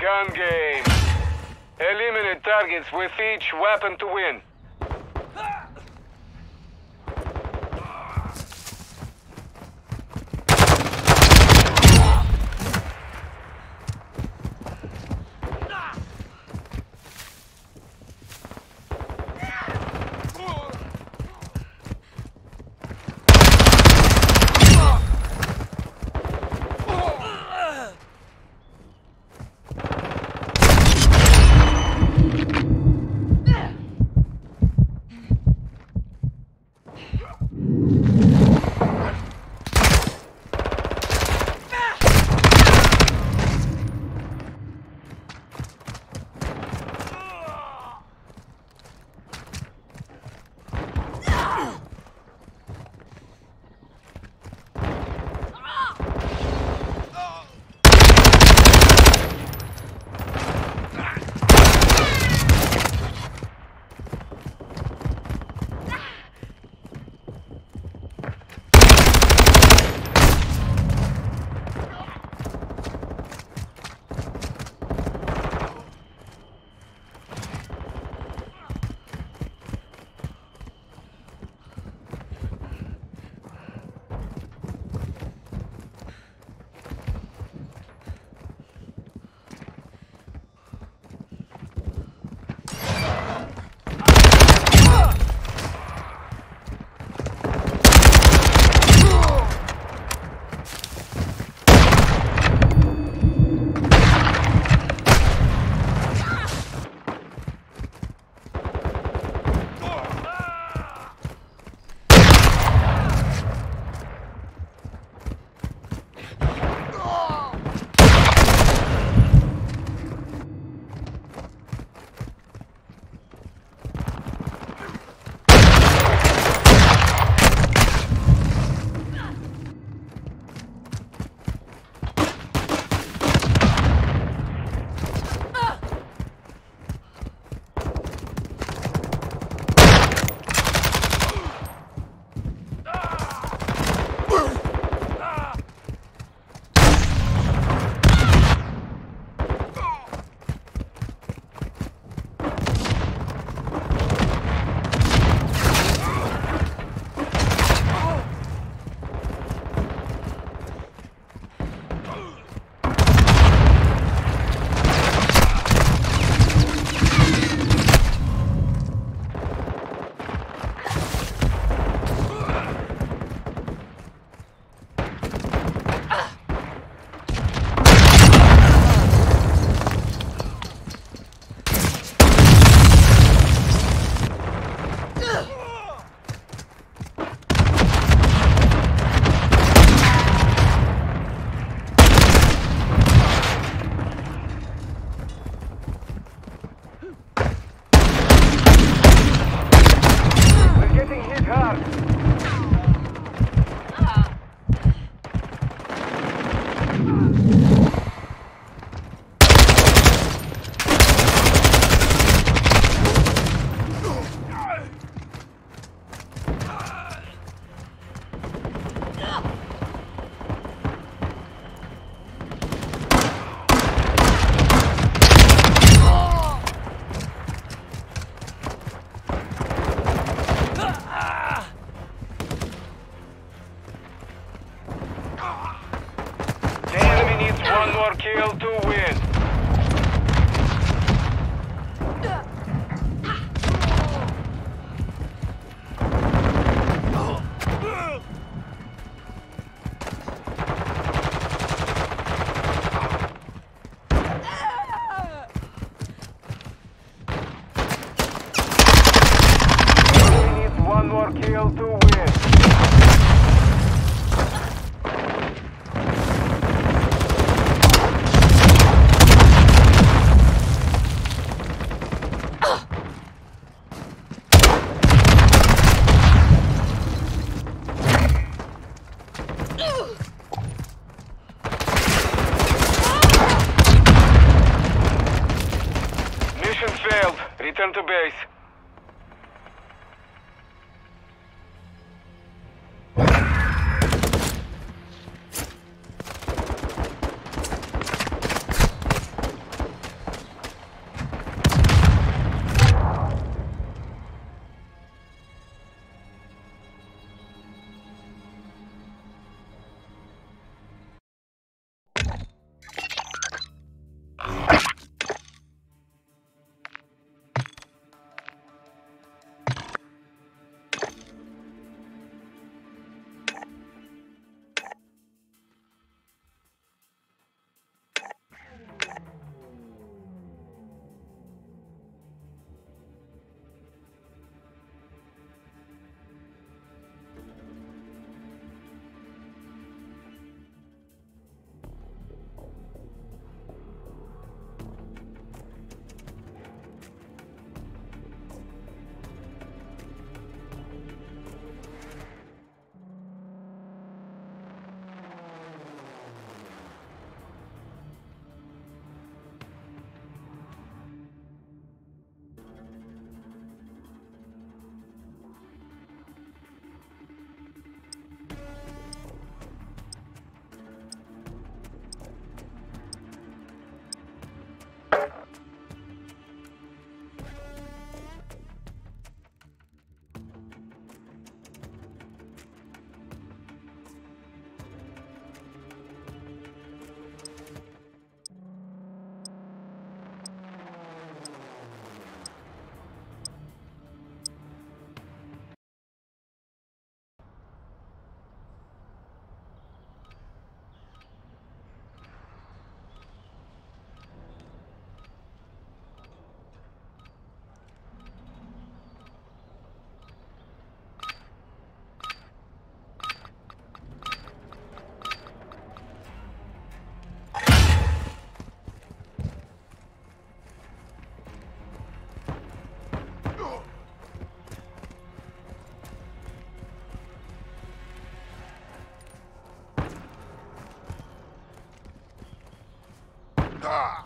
gun game. Eliminate targets with each weapon to win. Kill to win. Return to base. Ha!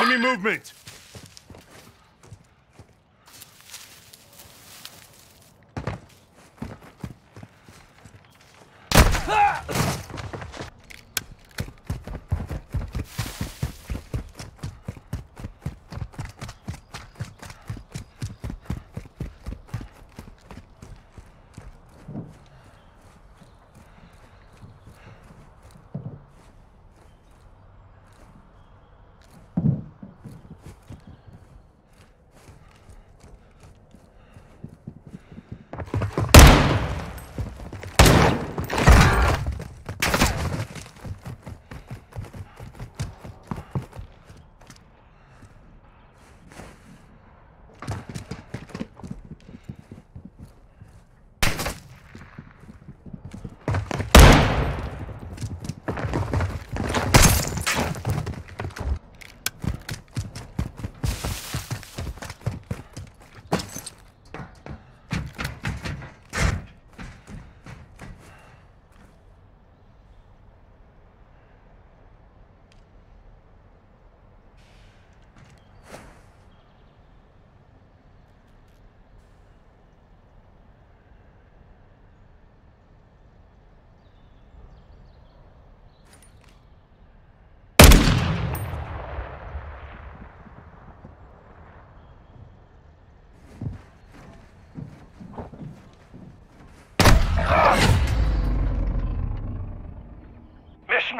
Enemy movement!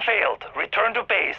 Failed. Return to base.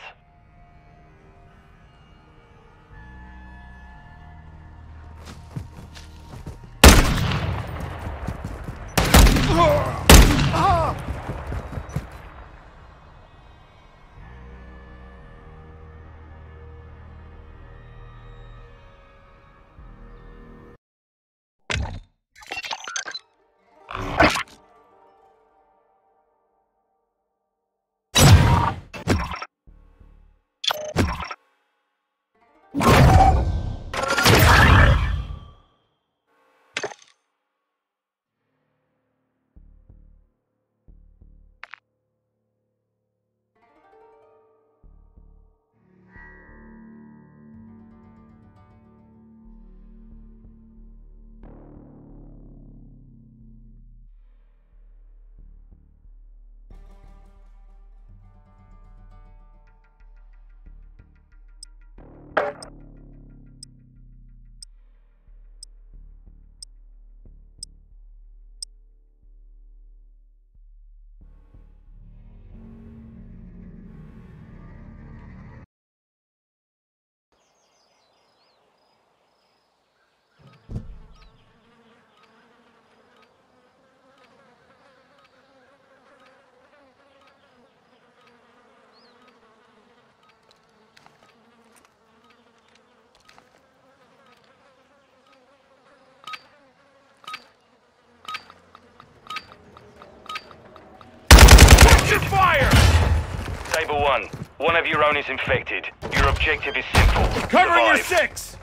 Fire! Saber 1, one of your own is infected. Your objective is simple. Covering your 6!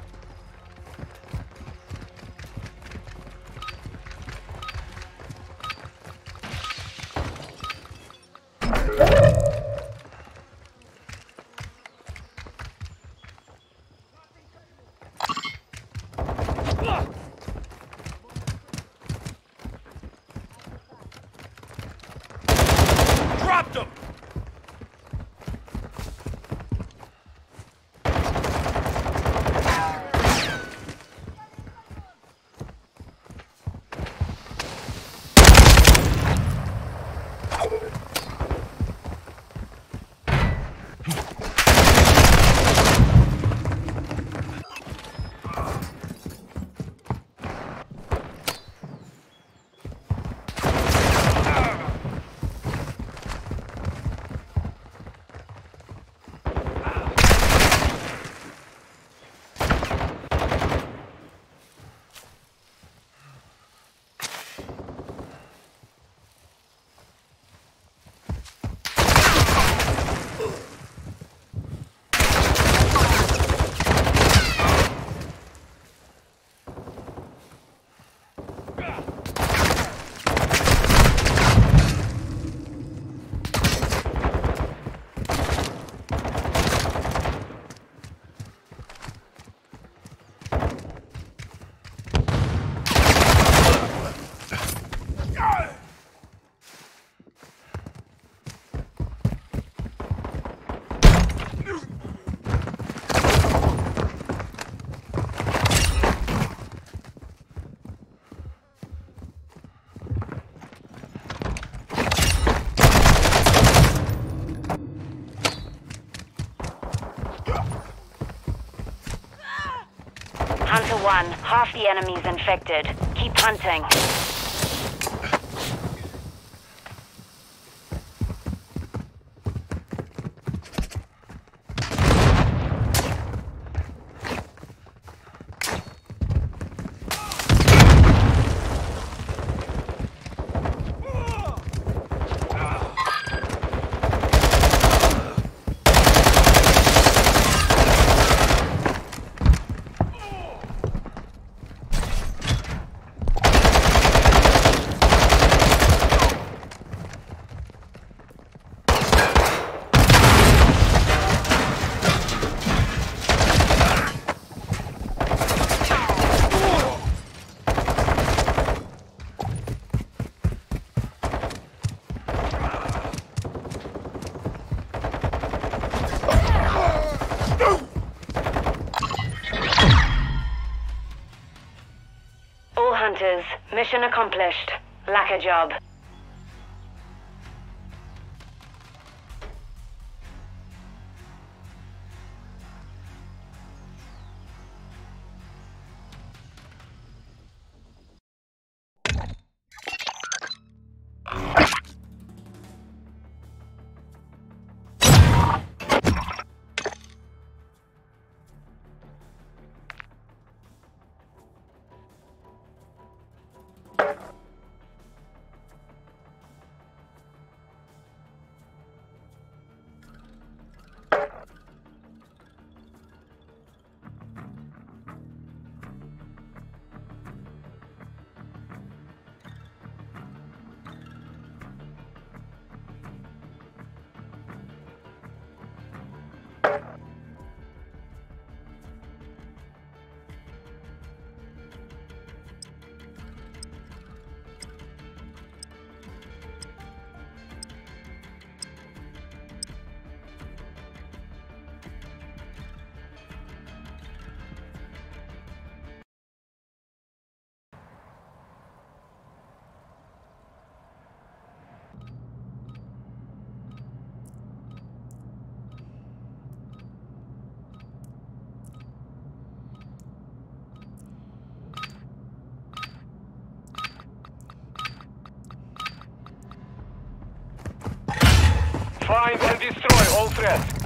Hunter 1. Half the enemy's infected. Keep hunting. Mission accomplished. Lack a job. Find and destroy all threats.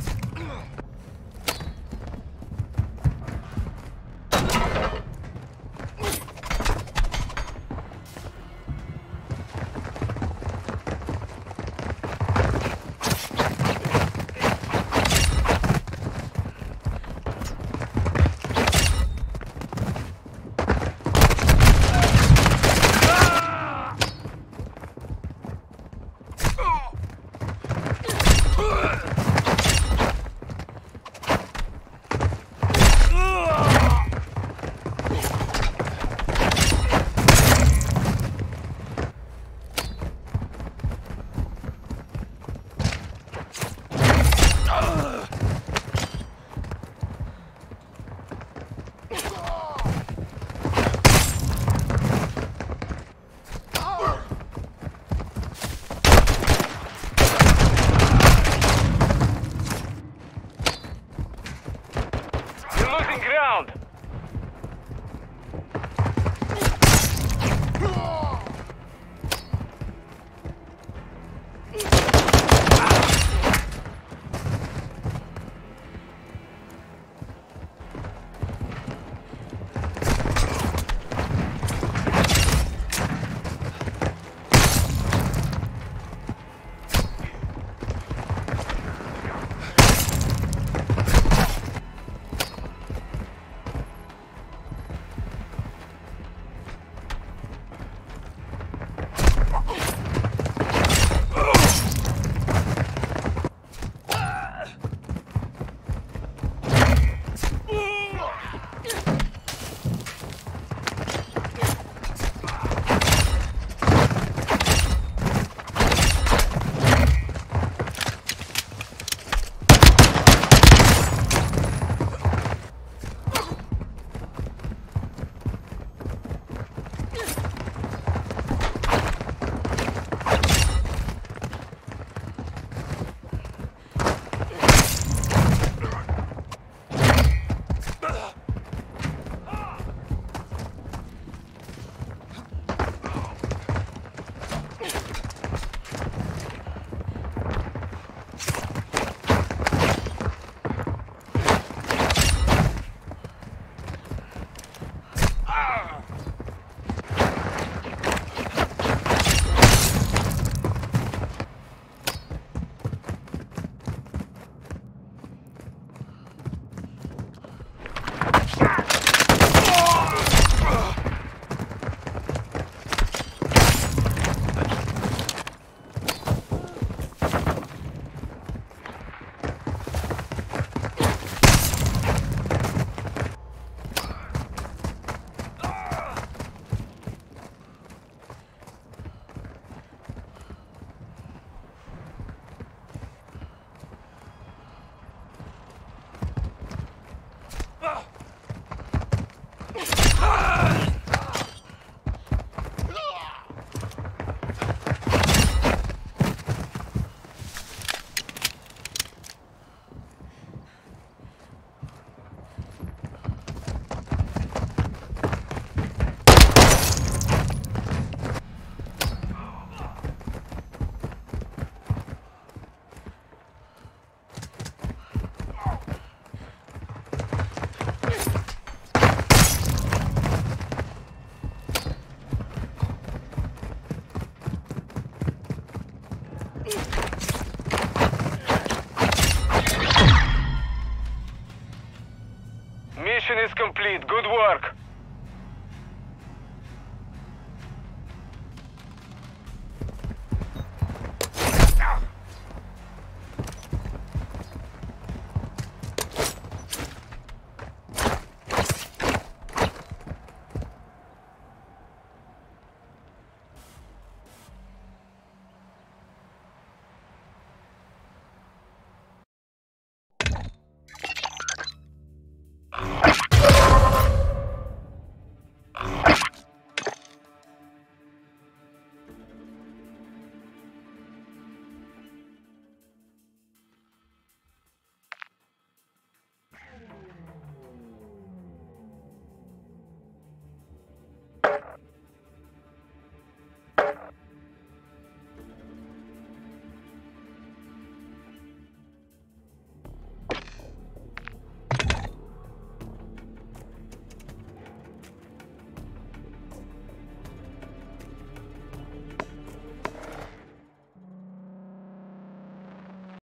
Mission is complete. Good work.